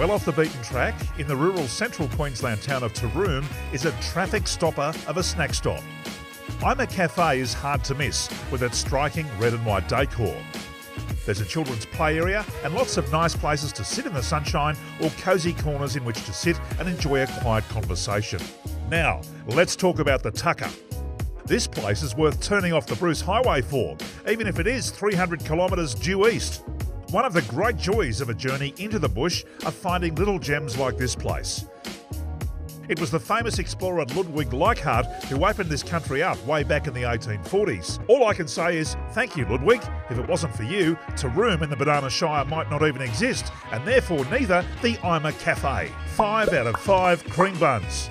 Well off the beaten track, in the rural central Queensland town of Taroom, is a traffic stopper of a snack stop. Ima Cafe is hard to miss with its striking red and white decor. There's a children's play area and lots of nice places to sit in the sunshine or cosy corners in which to sit and enjoy a quiet conversation. Now, let's talk about the tucker. This place is worth turning off the Bruce Highway for, even if it is 300 kilometres due east. One of the great joys of a journey into the bush are finding little gems like this place. It was the famous explorer Ludwig Leichhardt who opened this country up way back in the 1840s. All I can say is, thank you, Ludwig. If it wasn't for you, Taroom in the Banana Shire might not even exist, and therefore neither the Ima Cafe. 5 out of 5 cream buns.